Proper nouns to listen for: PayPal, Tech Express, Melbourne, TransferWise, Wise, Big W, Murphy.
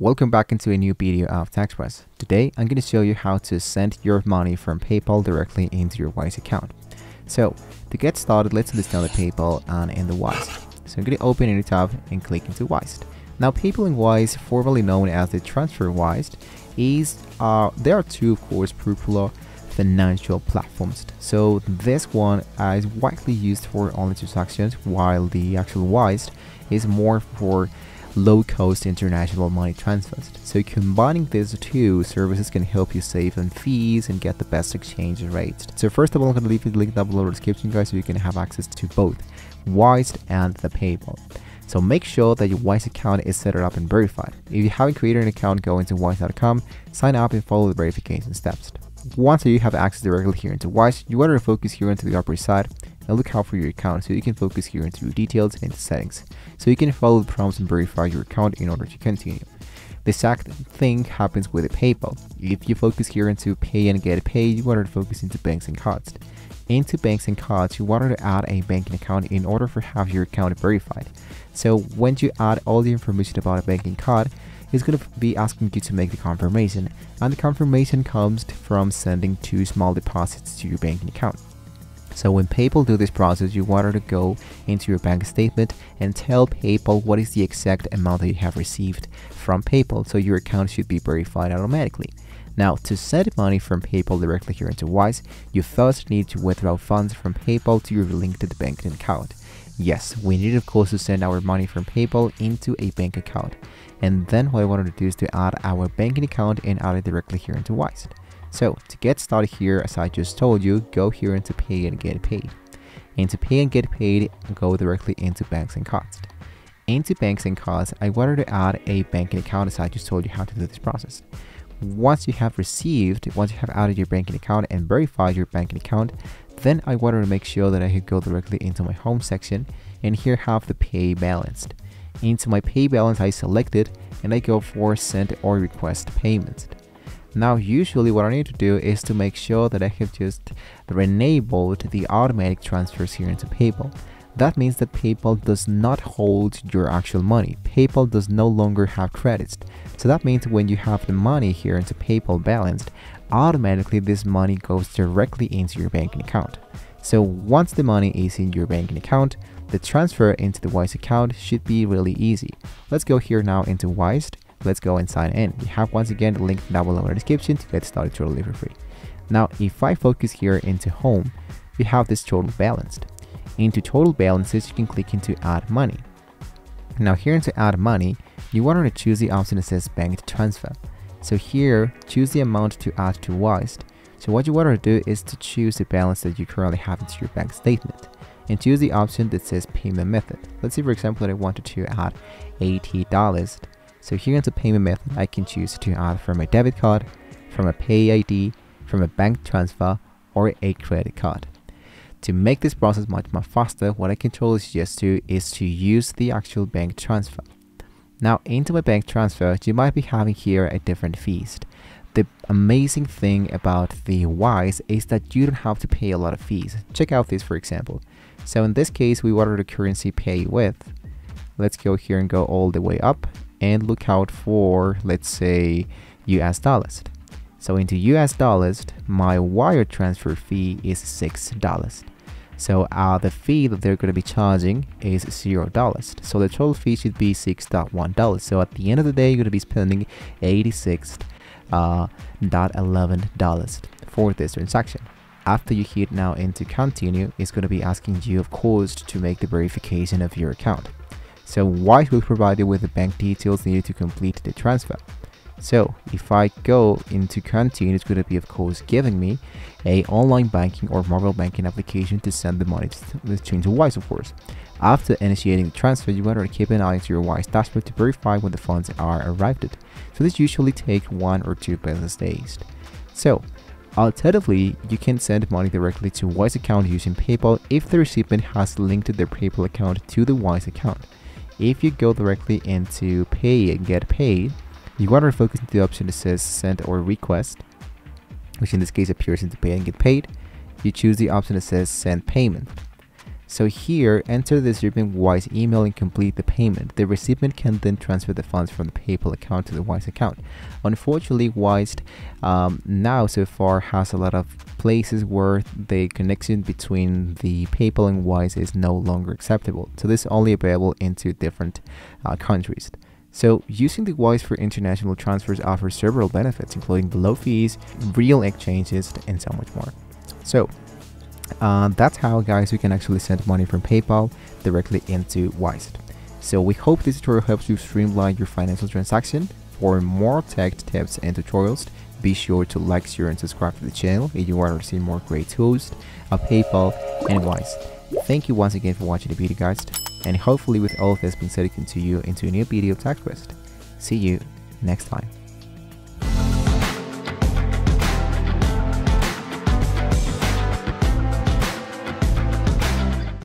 Welcome back into a new video of Tech Express. Today I'm going to show you how to send your money from PayPal directly into your Wise account. So to get started, let's download PayPal and in the Wise. So I'm going to open a new tab and click into Wise. Now PayPal and Wise, formerly known as the TransferWise, there are two, of course, popular financial platforms. So this one is widely used for online transactions, while the actual Wise is more for low-cost international money transfers. So combining these two services can help you save on fees and get the best exchange rates. So first of all, I'm going to leave the link down below in the description, guys, so you can have access to both Wise and the PayPal. So make sure that your Wise account is set up and verified. If you haven't created an account, go into wise.com, sign up and follow the verification steps. Once you have access directly here into Wise, you want to focus here into the upper side and look out for your account, so you can focus here into your details and into settings. So you can follow the prompts and verify your account in order to continue. The exact thing happens with PayPal. If you focus here into pay and get paid, you want to focus into banks and cards. Into banks and cards, you want to add a banking account in order to have your account verified. So when you add all the information about a banking card, it's going to be asking you to make the confirmation, and the confirmation comes from sending two small deposits to your banking account. So when PayPal do this process, you want to go into your bank statement and tell PayPal what is the exact amount that you have received from PayPal, so your account should be verified automatically. Now, to send money from PayPal directly here into Wise, you first need to withdraw funds from PayPal to your linked banking account. Yes, we need, of course, to send our money from PayPal into a bank account. And then what I wanted to do is to add our banking account and add it directly here into Wise. So to get started here, as I just told you, go here into pay and get paid. Into pay and get paid, go directly into banks and cards. Into banks and cards, I wanted to add a banking account, as I just told you how to do this process. Once you have added your banking account and verified your banking account, then I wanted to make sure that I could go directly into my home section and here have the pay balance. Into my pay balance, I select it and I go for send or request payments. Now, usually what I need to do is to make sure that I have just enabled the automatic transfers here into PayPal. That means that PayPal does not hold your actual money. PayPal does no longer have credits. So that means when you have the money here into PayPal balanced, automatically this money goes directly into your banking account. So once the money is in your banking account, the transfer into the Wise account should be really easy. Let's go here now into Wise. Let's go and sign in. You have once again the link down below in the description to get started totally for free. Now, if I focus here into home, you have this total balanced. Into total balances, you can click into add money. Now here into add money, you want to choose the option that says bank transfer. So here, choose the amount to add to Wise. So what you want to do is to choose the balance that you currently have into your bank statement and choose the option that says payment method. Let's say, for example, that I wanted to add $80. So here into payment method, I can choose to add from a debit card, from a pay ID, from a bank transfer, or a credit card. To make this process much faster, what I can totally suggest you is to use the actual bank transfer. Now into my bank transfer, you might be having here a different fees. The amazing thing about the Wise is that you don't have to pay a lot of fees. Check out this, for example. So in this case, we wanted the currency pay with. Let's go here and go all the way up and look out for, let's say, US dollars. So into US dollars, my wire transfer fee is $6. So the fee that they're going to be charging is $0. So the total fee should be $6.1. So at the end of the day, you're going to be spending $86.11 for this transaction. After you hit now into continue, it's going to be asking you, of course, to make the verification of your account. So Wise will provide you with the bank details needed to complete the transfer. So if I go into continue, it's going to be, of course, giving me a online banking or mobile banking application to send the money to Wise, of course. After initiating the transfer, you want to keep an eye on your Wise dashboard to verify when the funds are arrived at. So this usually takes 1 or 2 business days. So alternatively, you can send money directly to Wise account using PayPal if the recipient has linked their PayPal account to the Wise account. If you go directly into pay and get paid, you want to focus on the option that says send or request, which in this case appears into pay and get paid. You choose the option that says send payment. So here, enter the receiving Wise email and complete the payment. The recipient can then transfer the funds from the PayPal account to the Wise account. Unfortunately, Wise now so far has a lot of places where the connection between the PayPal and Wise is no longer acceptable. So this is only available into different countries. So using the Wise for international transfers offers several benefits, including the low fees, real exchanges, and so much more. So that's how, guys, you can actually send money from PayPal directly into Wise. So we hope this tutorial helps you streamline your financial transaction. For more tech tips and tutorials, be sure to like, share, and subscribe to the channel if you want to receive more great tools of PayPal and Wise. Thank you once again for watching the video, guys. And hopefully with all of this being said, continue into a new video of Tech Express. See you next time.